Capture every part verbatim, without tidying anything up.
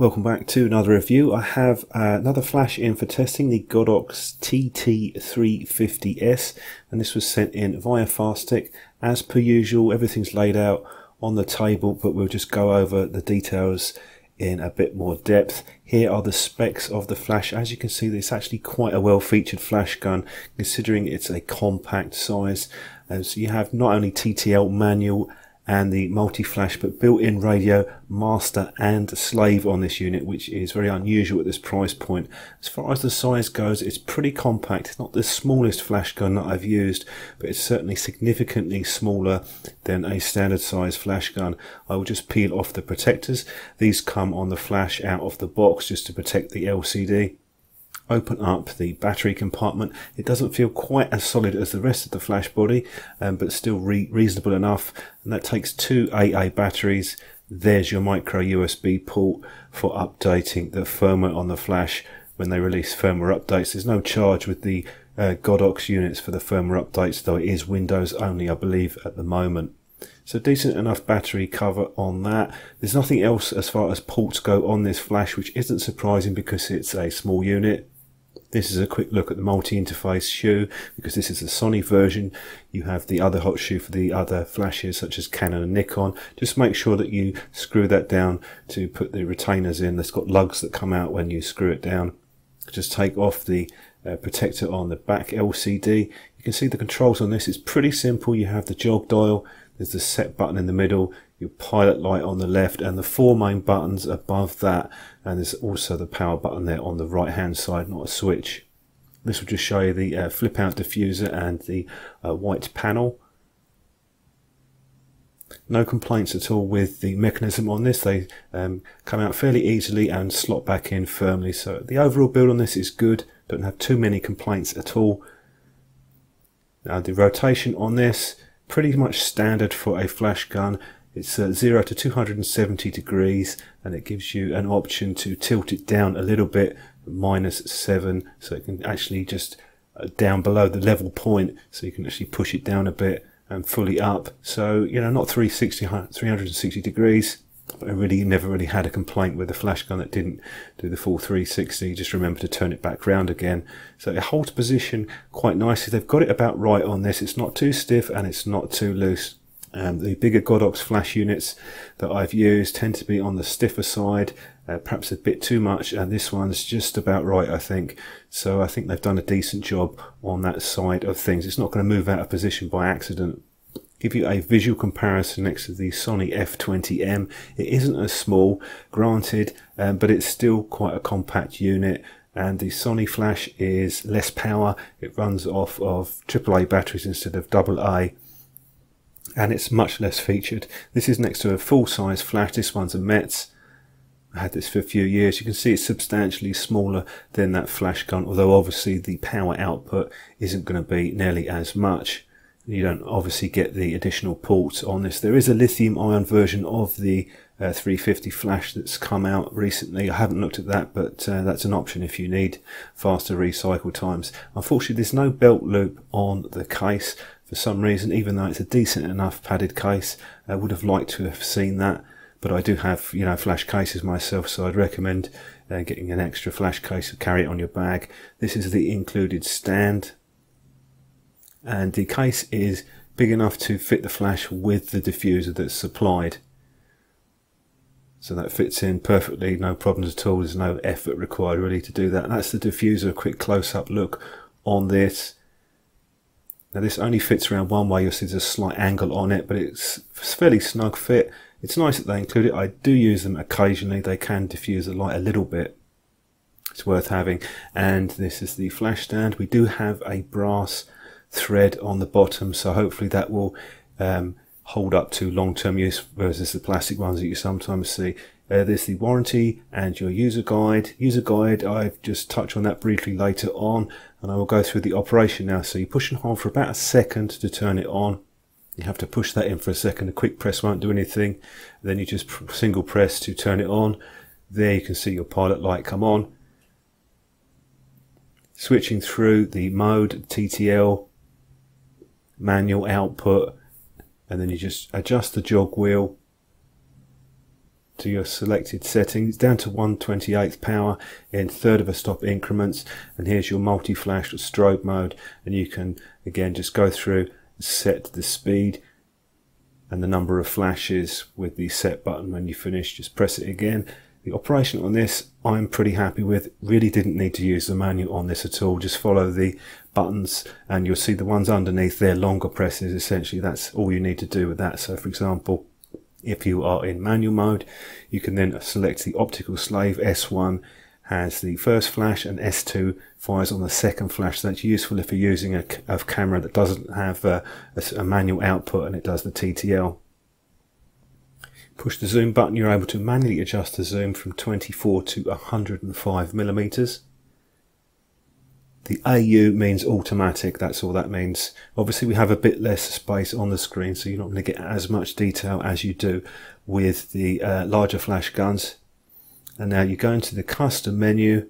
Welcome back to another review. I have uh, another flash in for testing, the Godox T T three fifty S, and this was sent in via FastTech. As per usual, everything's laid out on the table, but we'll just go over the details in a bit more depth. Here are the specs of the flash. As you can see, it's actually quite a well-featured flash gun, considering it's a compact size. And so you have not only T T L manual and the multi-flash, but built-in radio, master and slave on this unit, which is very unusual at this price point. As far as the size goes, it's pretty compact. It's not the smallest flash gun that I've used, but it's certainly significantly smaller than a standard size flash gun. I will just peel off the protectors. These come on the flash out of the box just to protect the L C D. Open up the battery compartment. It doesn't feel quite as solid as the rest of the flash body, um, but still re reasonable enough, and that takes two double A batteries. There's your micro U S B port for updating the firmware on the flash when they release firmware updates. There's no charge with the uh, Godox units for the firmware updates, though it is Windows only, I believe, at the moment. So decent enough battery cover on that. There's nothing else as far as ports go on this flash, which isn't surprising because it's a small unit. This is a quick look at the multi-interface shoe, because this is the Sony version. You have the other hot shoe for the other flashes, such as Canon and Nikon. Just make sure that you screw that down to put the retainers in. It's got lugs that come out when you screw it down. Just take off the uh, protector on the back L C D. You can see the controls on this is pretty simple. You have the jog dial, there's the set button in the middle, your pilot light on the left, and the four main buttons above that, and there's also the power button there on the right hand side, not a switch. This will just show you the uh, flip out diffuser and the uh, white panel. No complaints at all with the mechanism on this. They um, come out fairly easily and slot back in firmly, so the overall build on this is good. Don't have too many complaints at all. Now the rotation on this, pretty much standard for a flash gun. It's uh, zero to two hundred seventy degrees, and it gives you an option to tilt it down a little bit, minus seven, so it can actually just uh, down below the level point, so you can actually push it down a bit, and fully up. So, you know, not three sixty, three sixty degrees, but I really never really had a complaint with a flash gun that didn't do the full three sixty. Just remember to turn it back round again. So it holds position quite nicely. They've got it about right on this. It's not too stiff and it's not too loose. Um, the bigger Godox flash units that I've used tend to be on the stiffer side, uh, perhaps a bit too much, and this one's just about right, I think. So I think they've done a decent job on that side of things. It's not going to move out of position by accident. Give you a visual comparison next to the Sony F twenty M. It isn't as small, granted, um, but it's still quite a compact unit. And the Sony flash is less power. It runs off of triple A batteries instead of double A. And it's much less featured. This is next to a full-size flash. This one's a Metz. I had this for a few years. You can see it's substantially smaller than that flash gun, although obviously the power output isn't going to be nearly as much. You don't obviously get the additional ports on this. There is a lithium-ion version of the uh, three fifty flash that's come out recently. I haven't looked at that, but uh, that's an option if you need faster recycle times. Unfortunately, there's no belt loop on the case. For some reason, even though it's a decent enough padded case, I would have liked to have seen that. But I do have, you know, flash cases myself, so I'd recommend uh, getting an extra flash case to carry it on your bag. This is the included stand, and the case is big enough to fit the flash with the diffuser that's supplied. So that fits in perfectly, no problems at all. There's no effort required really to do that. And that's the diffuser. A quick close-up look on this. Now this only fits around one way, you'll see there's a slight angle on it, but it's a fairly snug fit. It's nice that they include it. I do use them occasionally. They can diffuse the light a little bit. It's worth having. And this is the flash stand. We do have a brass thread on the bottom, so hopefully that will um, hold up to long-term use versus the plastic ones that you sometimes see. Uh, there's the warranty and your user guide. User guide, I've just touched on that briefly later on, and I will go through the operation now. So you push and hold for about a second to turn it on. You have to push that in for a second. A quick press won't do anything. Then you just single press to turn it on. There you can see your pilot light come on. Switching through the mode, T T L, manual output, and then you just adjust the jog wheel to your selected settings, down to one twenty-eighth power in third of a stop increments, and here's your multi-flash or strobe mode, and you can again just go through, set the speed and the number of flashes with the set button. When you finish, just press it again. The operation on this I'm pretty happy with. Really didn't need to use the menu on this at all. Just follow the buttons and you'll see the ones underneath there, longer presses. Essentially that's all you need to do with that. So for example, if you are in manual mode, you can then select the optical slave. S one has the first flash and S two fires on the second flash. So that's useful if you're using a, a camera that doesn't have a, a, a manual output and it does the T T L. Push the zoom button, you're able to manually adjust the zoom from twenty-four to one hundred and five millimeters. The A U means automatic, that's all that means. Obviously we have a bit less space on the screen, so you're not going to get as much detail as you do with the uh, larger flash guns. And now you go into the custom menu.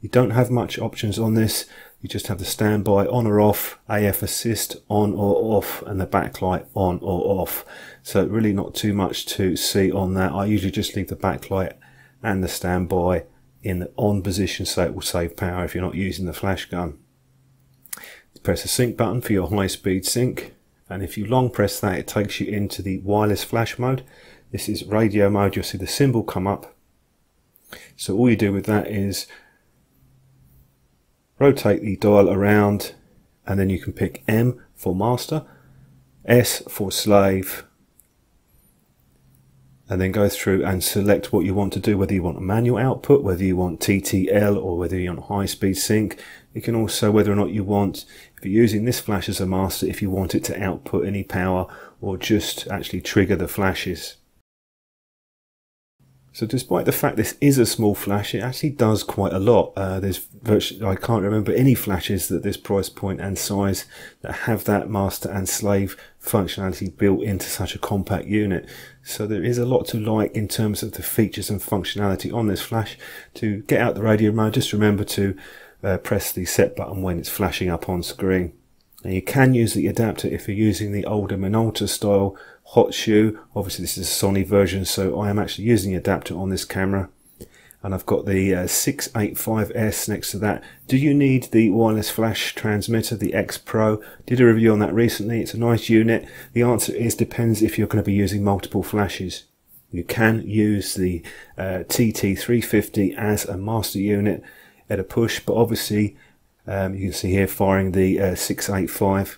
You don't have much options on this. You just have the standby on or off, A F assist on or off, and the backlight on or off. So really not too much to see on that. I usually just leave the backlight and the standby in the on position so it will save power if you're not using the flash gun. Press the sync button for your high speed sync, and if you long press that it takes you into the wireless flash mode. This is radio mode, you'll see the symbol come up. So all you do with that is rotate the dial around, and then you can pick M for master, S for slave, and then go through and select what you want to do, whether you want a manual output, whether you want T T L, or whether you want high speed sync. You can also, whether or not you want, if you're using this flash as a master, if you want it to output any power or just actually trigger the flashes. So despite the fact this is a small flash, it actually does quite a lot. Uh, there's virtually, I can't remember any flashes at this price point and size that have that master and slave functionality built into such a compact unit. So there is a lot to like in terms of the features and functionality on this flash. To get out the radio mode, just remember to uh, press the set button when it's flashing up on screen. And you can use the adapter if you're using the older Minolta style hot shoe. Obviously this is a Sony version, so I am actually using the adapter on this camera. And I've got the uh, six eighty-five S next to that. Do you need the wireless flash transmitter, the X Pro? Did a review on that recently. It's a nice unit. The answer is depends if you're going to be using multiple flashes. You can use the uh, T T three fifty as a master unit at a push, but obviously Um, you can see here firing the uh, six eighty-five.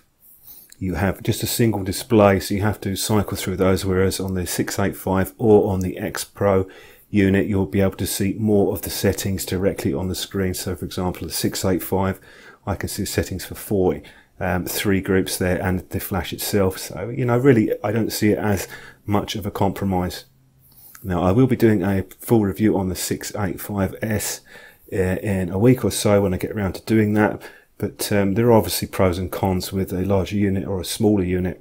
You have just a single display, so you have to cycle through those, whereas on the six eighty-five or on the X Pro unit you'll be able to see more of the settings directly on the screen. So for example the six eighty-five, I can see settings for forty, um, three groups there, and the flash itself. So you know, really I don't see it as much of a compromise. Now I will be doing a full review on the six eighty-five S in a week or so when I get around to doing that, but um, there are obviously pros and cons with a larger unit or a smaller unit.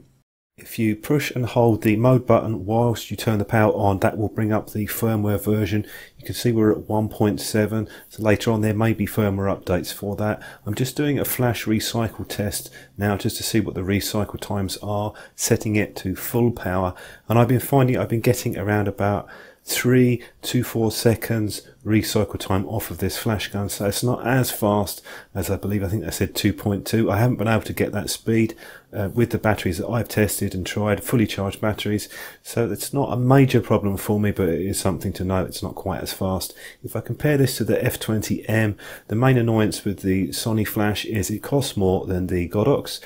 If you push and hold the mode button whilst you turn the power on, that will bring up the firmware version. You can see we're at one point seven, so later on there may be firmware updates for that. I'm just doing a flash recycle test now just to see what the recycle times are, setting it to full power, and I've been finding I've been getting around about three to four seconds recycle time off of this flash gun, so it's not as fast as I believe. I think I said two point two. I haven't been able to get that speed uh, with the batteries that I've tested and tried, fully charged batteries, so it's not a major problem for me, but it is something to know. It's not quite as fast. If I compare this to the F twenty M, the main annoyance with the Sony flash is it costs more than the Godox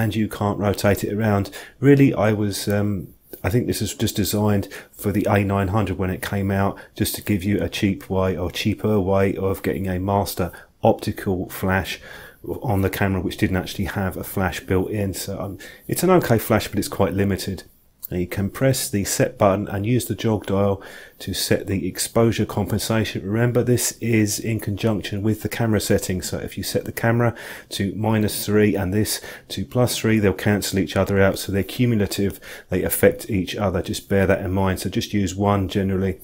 and you can't rotate it around. Really I was um, I think this is just designed for the A nine hundred when it came out, just to give you a cheap way or cheaper way of getting a master optical flash on the camera, which didn't actually have a flash built in. So um, it's an okay flash, but it's quite limited. And you can press the set button and use the jog dial to set the exposure compensation. Remember this is in conjunction with the camera settings, so if you set the camera to minus three and this to plus three, they'll cancel each other out, so they're cumulative, they affect each other. Just bear that in mind, so just use one generally.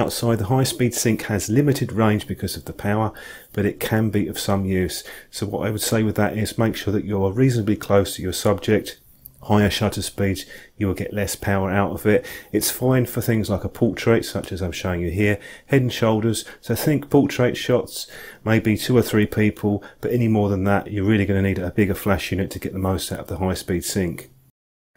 Outside, the high speed sync has limited range because of the power, but it can be of some use. So what I would say with that is make sure that you're reasonably close to your subject. higher shutter speeds, you will get less power out of it. It's fine for things like a portrait, such as I'm showing you here, head and shoulders. So think portrait shots, maybe two or three people, but any more than that, you're really going to need a bigger flash unit to get the most out of the high-speed sync.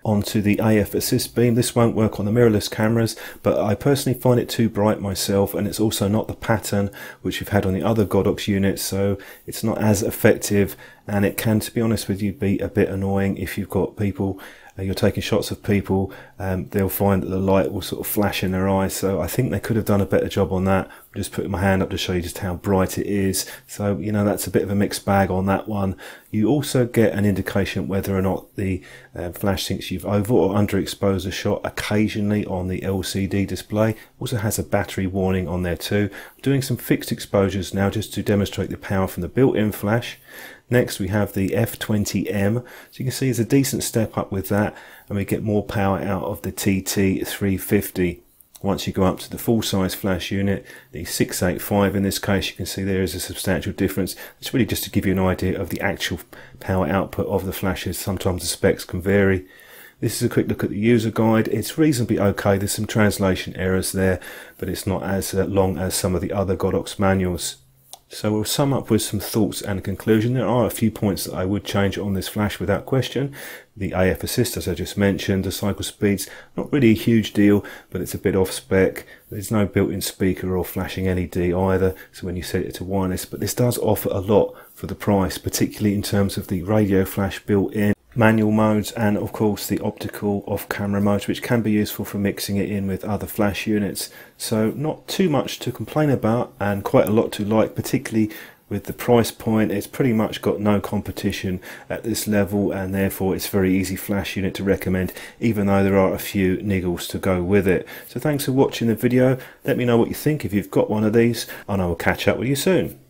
Onto the A F assist beam. This won't work on the mirrorless cameras, but I personally find it too bright myself, and it's also not the pattern which we've had on the other Godox units, so it's not as effective, and it can, to be honest with you, be a bit annoying if you've got people, uh, you're taking shots of people, um, they'll find that the light will sort of flash in their eyes, so I think they could have done a better job on that. I'm just putting my hand up to show you just how bright it is, so you know, that's a bit of a mixed bag on that one. You also get an indication whether or not the uh, flash sinks you've over or underexposed a shot occasionally on the L C D display. Also has a battery warning on there too. I'm doing some fixed exposures now just to demonstrate the power from the built-in flash. Next we have the F twenty M, so you can see it's a decent step up with that, and we get more power out of the T T three fifty. Once you go up to the full-size flash unit, the six eighty-five in this case, you can see there is a substantial difference. It's really just to give you an idea of the actual power output of the flashes. Sometimes the specs can vary. This is a quick look at the user guide. It's reasonably okay. There's some translation errors there, but it's not as long as some of the other Godox manuals. So we'll sum up with some thoughts and conclusion. There are a few points that I would change on this flash without question. The A F assist, as I just mentioned, the cycle speeds, not really a huge deal, but it's a bit off spec. There's no built-in speaker or flashing L E D either, so when you set it to wireless, but this does offer a lot for the price, particularly in terms of the radio flash built-in, manual modes, and of course the optical off-camera modes, which can be useful for mixing it in with other flash units. So not too much to complain about, and quite a lot to like, particularly with the price point. It's pretty much got no competition at this level, and therefore it's a very easy flash unit to recommend, even though there are a few niggles to go with it. So thanks for watching the video. Let me know what you think if you've got one of these, and I will catch up with you soon.